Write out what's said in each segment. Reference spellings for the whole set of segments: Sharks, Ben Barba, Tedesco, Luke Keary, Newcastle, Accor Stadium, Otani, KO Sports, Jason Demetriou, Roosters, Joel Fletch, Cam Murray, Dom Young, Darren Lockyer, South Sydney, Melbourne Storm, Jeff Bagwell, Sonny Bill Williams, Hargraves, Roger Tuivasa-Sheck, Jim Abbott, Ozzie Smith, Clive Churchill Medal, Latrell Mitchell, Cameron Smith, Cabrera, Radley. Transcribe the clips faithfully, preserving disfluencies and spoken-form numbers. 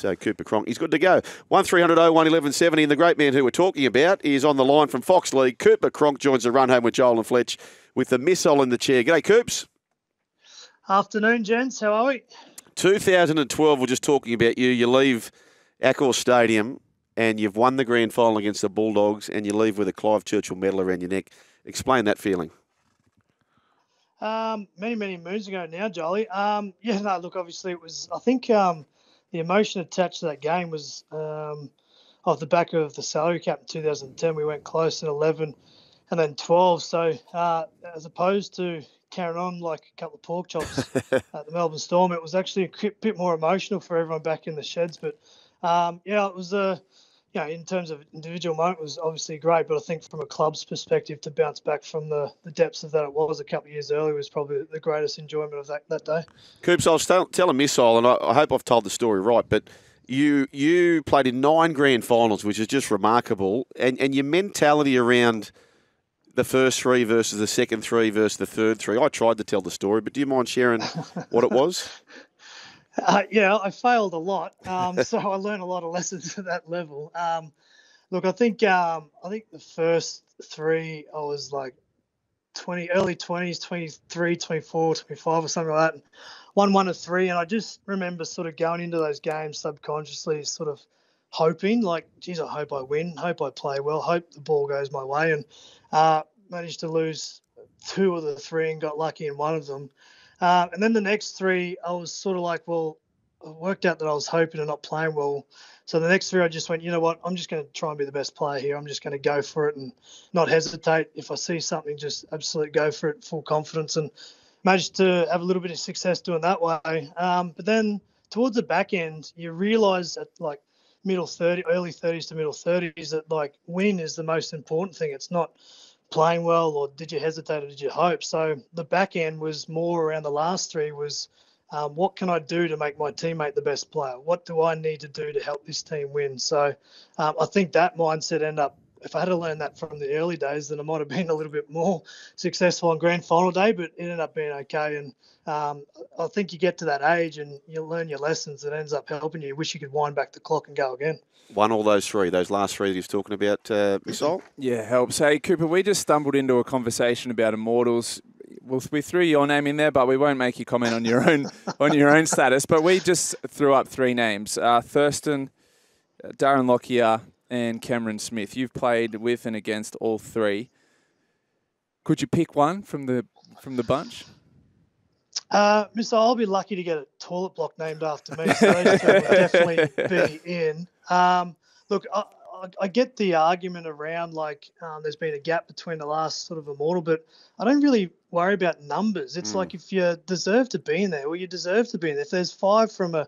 So Cooper Cronk, he's good to go. one three hundred oh one eleven seventy, and the great man who we're talking about is on the line from Fox League. Cooper Cronk joins the run home with Joel and Fletch with the missile in the chair. G'day, Coops. Afternoon, gents. How are we? two thousand twelve, we're just talking about you. You leave Accor Stadium and you've won the grand final against the Bulldogs and you leave with a Clive Churchill medal around your neck. Explain that feeling. Um, many, many moons ago now, Jolly. Um, yeah, no, look, obviously it was, I think um, the emotion attached to that game was um, off the back of the salary cap in two thousand ten. We went close in eleven and then twelve. So uh, as opposed to carrying on like a couple of pork chops at the Melbourne Storm, it was actually a bit more emotional for everyone back in the sheds. But, um, yeah, it was a... Yeah, you know, in terms of individual moment, it was obviously great, but I think from a club's perspective, to bounce back from the, the depths of that it was a couple of years earlier was probably the greatest enjoyment of that, that day. Coops, I'll tell, tell a missile, and I, I hope I've told the story right, but you you played in nine grand finals, which is just remarkable, and, and your mentality around the first three versus the second three versus the third three. I tried to tell the story, but do you mind sharing what it was? Uh, yeah, I failed a lot, um, so I learned a lot of lessons at that level. Um, look, I think um, I think the first three, I was like twenty, early twenties, twenty-three, twenty-four, twenty-five or something like that, and won one of three. And I just remember sort of going into those games subconsciously sort of hoping, like, geez, I hope I win, hope I play well, hope the ball goes my way, and uh, managed to lose two of the three and got lucky in one of them. Uh, and then the next three, I was sort of like, well, I worked out that I was hoping and not playing well. So the next three, I just went, you know what, I'm just going to try and be the best player here. I'm just going to go for it and not hesitate. If I see something, just absolutely go for it, full confidence, and managed to have a little bit of success doing that way. Um, but then towards the back end, you realise that, like, middle thirty, early thirties to middle thirties, that, like, winning is the most important thing. It's not playing well, or did you hesitate, or did you hope? So the back end was more around the last three was, um, what can I do to make my teammate the best player? What do I need to do to help this team win? So um, I think that mindset ended up, if I had to learn that from the early days, then I might have been a little bit more successful on grand final day, but it ended up being okay. And um, I think you get to that age and you learn your lessons, it ends up helping you. You wish you could wind back the clock and go again. Won all those three, those last three that he was talking about, uh, Missile? Yeah, helps. Hey, Cooper, we just stumbled into a conversation about Immortals. Well, we threw your name in there, but we won't make you comment on your own on your own status. But we just threw up three names. Uh, Thurston, Darren Lockyer, and Cameron Smith. You've played with and against all three. Could you pick one from the from the bunch? Uh, Mister, I'll be lucky to get a toilet block named after me, so those two will definitely be in. Um, look, I, I, I get the argument around, like, um, there's been a gap between the last sort of Immortal, but I don't really worry about numbers. It's mm. like if you deserve to be in there, well, you deserve to be in there. If there's five from a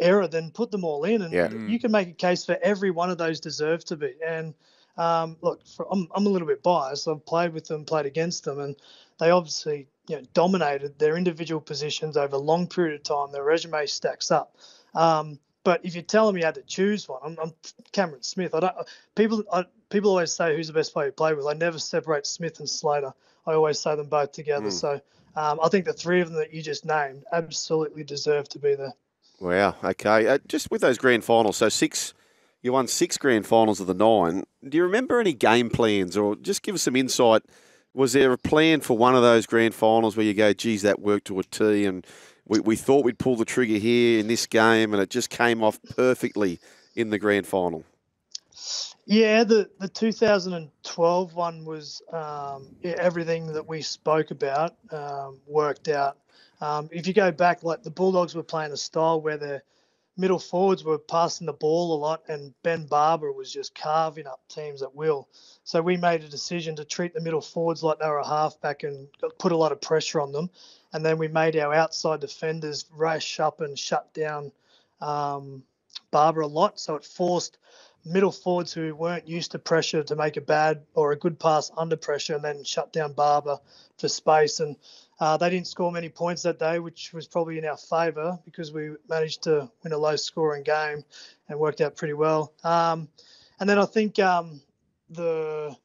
error, then put them all in, and yeah. you can make a case for every one of those deserve to be. And um, look, for, I'm I'm a little bit biased. I've played with them, played against them, and they obviously you know dominated their individual positions over a long period of time. Their resume stacks up. Um, but if you're telling me you had to choose one, I'm, I'm Cameron Smith. I don't people I, people always say who's the best player you play with. I never separate Smith and Slater. I always say them both together. Mm. So um, I think the three of them that you just named absolutely deserve to be there. Wow, okay. Uh, just with those grand finals, so six, you won six grand finals of the nine. Do you remember any game plans, or just give us some insight? Was there a plan for one of those grand finals where you go, geez, that worked to a T, and we, we thought we'd pull the trigger here in this game, and it just came off perfectly in the grand final? Yeah, the, the two thousand twelve one was um, yeah, everything that we spoke about um, worked out. Um, if you go back, like the Bulldogs were playing a style where their middle forwards were passing the ball a lot, and Ben Barba was just carving up teams at will. So we made a decision to treat the middle forwards like they were a halfback and put a lot of pressure on them. And then we made our outside defenders rush up and shut down um, Barba a lot. So it forced middle forwards who weren't used to pressure to make a bad or a good pass under pressure and then shut down Barba for space. And Uh, they didn't score many points that day, which was probably in our favour because we managed to win a low-scoring game and worked out pretty well. Um, and then I think um, the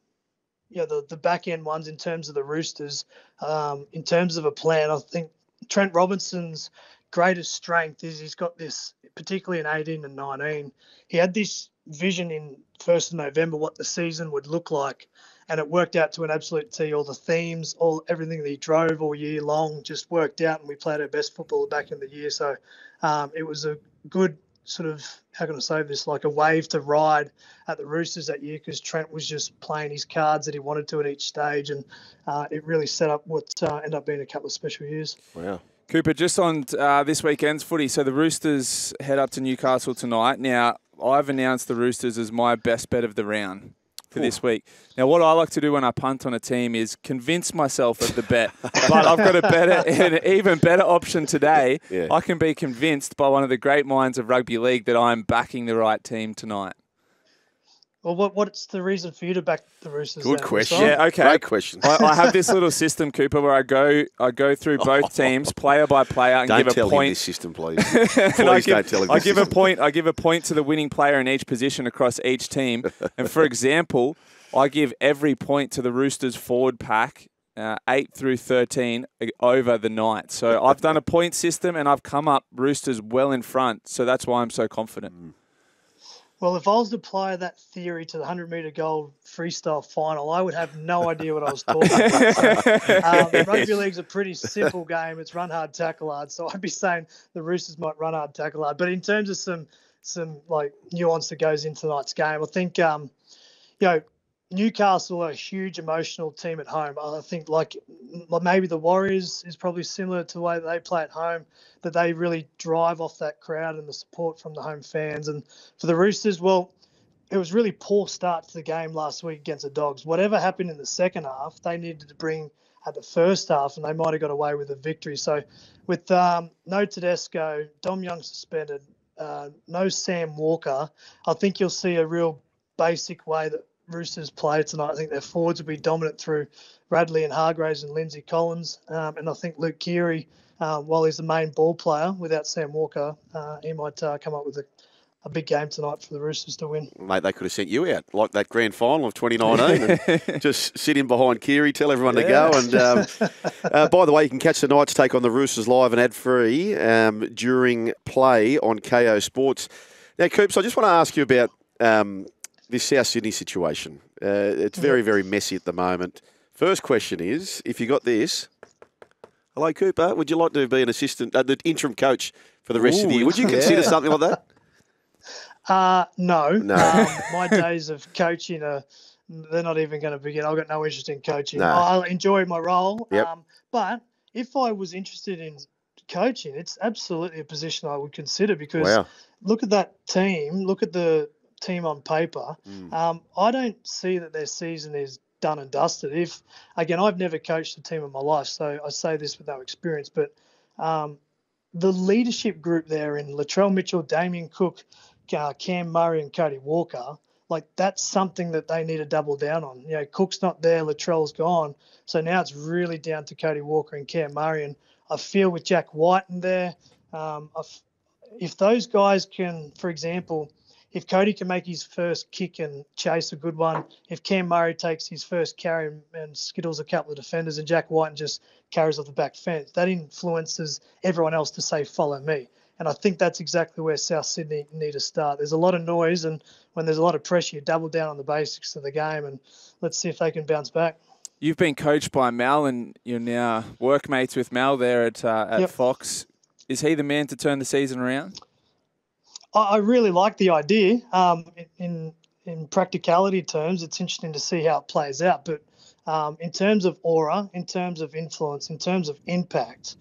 yeah the, the back-end ones in terms of the Roosters, um, in terms of a plan, I think Trent Robinson's greatest strength is he's got this, particularly in eighteen and nineteen, he had this vision in first of November what the season would look like, and it worked out to an absolute tee. All the themes, all everything that he drove all year long just worked out, and we played our best football back in the year. So um, it was a good sort of, how can I say this, like a wave to ride at the Roosters that year, because Trent was just playing his cards that he wanted to at each stage, and uh, it really set up what uh, ended up being a couple of special years. Wow. Cooper, just on uh, this weekend's footy, so the Roosters head up to Newcastle tonight. Now, I've announced the Roosters as my best bet of the round for this week. Now, what I like to do when I punt on a team is convince myself of the bet. But I've got a better, an even better option today. Yeah. I can be convinced by one of the great minds of rugby league that I'm backing the right team tonight. Well, what, what's the reason for you to back the Roosters? Good then? question. Yeah, okay. Great question. I, I have this little system, Cooper, where I go I go through both teams, player by player, and don't give tell a point. Him this system, please. Please don't give, tell him I this give system. a point. I give a point to the winning player in each position across each team. And for example, I give every point to the Roosters forward pack, uh, eight through thirteen over the night. So I've done a point system, and I've come up Roosters well in front. So that's why I'm so confident. Mm. Well, if I was to apply that theory to the hundred-metre gold freestyle final, I would have no idea what I was talking about. So, um, rugby league's a pretty simple game. It's run hard, tackle hard. So I'd be saying the Roosters might run hard, tackle hard. But in terms of some some like nuance that goes into tonight's game, I think um, you know, Newcastle are a huge emotional team at home. I think like maybe the Warriors is probably similar to the way that they play at home, that they really drive off that crowd and the support from the home fans. And for the Roosters, well, it was really poor start to the game last week against the Dogs. Whatever happened in the second half, they needed to bring at the first half, and they might have got away with a victory. So with um, no Tedesco, Dom Young suspended, uh, no Sam Walker, I think you'll see a real basic way that Roosters play tonight. I think their forwards will be dominant through Radley and Hargraves and Lindsay Collins. Um, and I think Luke Keary, uh, while he's the main ball player, without Sam Walker, uh, he might uh, come up with a, a big game tonight for the Roosters to win. Mate, they could have sent you out, like that grand final of twenty nineteen. And just sit in behind Keary, tell everyone yeah. to go. And um, uh, by the way, you can catch the Knights take on the Roosters live and ad-free um, during play on K O Sports. Now, Coops, I just want to ask you about... Um, this South Sydney situation, uh, it's very, very messy at the moment. First question is, if you got this, hello, Cooper, would you like to be an assistant, uh, the interim coach for the rest Ooh, of the year? Would you consider yeah. something like that? Uh, no. No. Um, my days of coaching are, they're not even going to begin. I've got no interest in coaching. No. I enjoy my role. Yep. Um, but if I was interested in coaching, it's absolutely a position I would consider, because wow. look at that team, look at the team on paper. Mm. Um, I don't see that their season is done and dusted. If again, I've never coached a team in my life, so I say this with no experience, but um, the leadership group there in Latrell Mitchell, Damien Cook, uh, Cam Murray and Cody Walker, like that's something that they need to double down on. You know, Cook's not there, Latrell's gone, so now it's really down to Cody Walker and Cam Murray. And I feel with Jack White in there, um, if those guys can, for example, if Cody can make his first kick and chase a good one, if Cam Murray takes his first carry and skittles a couple of defenders, and Jack White just carries off the back fence, that influences everyone else to say, follow me. And I think that's exactly where South Sydney need to start. There's a lot of noise, and when there's a lot of pressure, you double down on the basics of the game, and let's see if they can bounce back. You've been coached by Mal, and you're now workmates with Mal there at, uh, at yep. Fox. Is he the man to turn the season around? I really like the idea. Um, in in practicality terms, it's interesting to see how it plays out. But um, in terms of aura, in terms of influence, in terms of impact,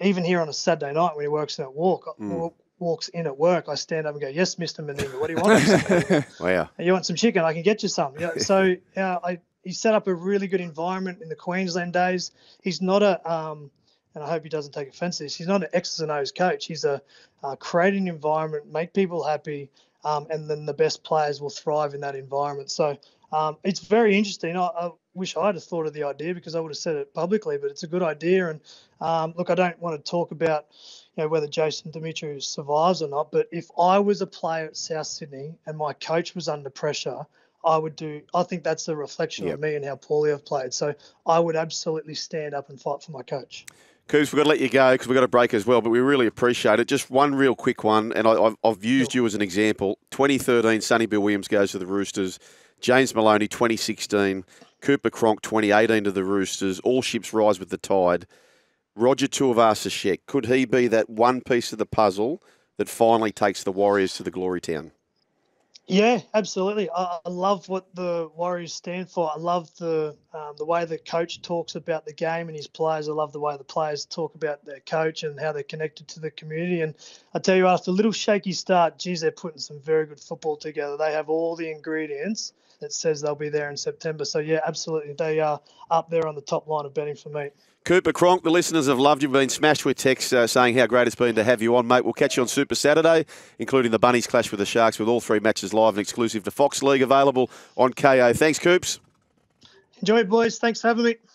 even here on a Saturday night when he works in at walk, mm. walks in at work, I stand up and go, "Yes, Mister Meninga, what do you want?" Wow. You want some chicken? I can get you some. You know, so uh, I, he set up a really good environment in the Queensland days. He's not a um, and I hope he doesn't take offence to this, he's not an X's and O's coach. He's a uh, create an environment, make people happy, um, and then the best players will thrive in that environment. So um, it's very interesting. I, I wish I'd have thought of the idea, because I would have said it publicly, but it's a good idea. And um, look, I don't want to talk about you know whether Jason Demetriou survives or not, but if I was a player at South Sydney and my coach was under pressure, I would do. I think that's a reflection yep. of me and how poorly I've played. So I would absolutely stand up and fight for my coach. Coos, we've got to let you go because we've got a break as well, but we really appreciate it. Just one real quick one, and I, I've, I've used you as an example. twenty thirteen, Sonny Bill Williams goes to the Roosters. James Maloney, twenty sixteen. Cooper Cronk, twenty eighteen to the Roosters. All ships rise with the tide. Roger Tuivasa-Sheck, could he be that one piece of the puzzle that finally takes the Warriors to the glory town? Yeah, absolutely. I love what the Warriors stand for. I love the um, the way the coach talks about the game and his players. I love the way the players talk about their coach and how they're connected to the community. And I tell you, after a little shaky start, geez, they're putting some very good football together. They have all the ingredients that says they'll be there in September. So, yeah, absolutely. They are up there on the top line of betting for me. Cooper Cronk, the listeners have loved you. You've been smashed with texts uh, saying how great it's been to have you on, mate. We'll catch you on Super Saturday, including the Bunnies clash with the Sharks, with all three matches live and exclusive to Fox League, available on K O. Thanks, Coops. Enjoy it, boys. Thanks for having me.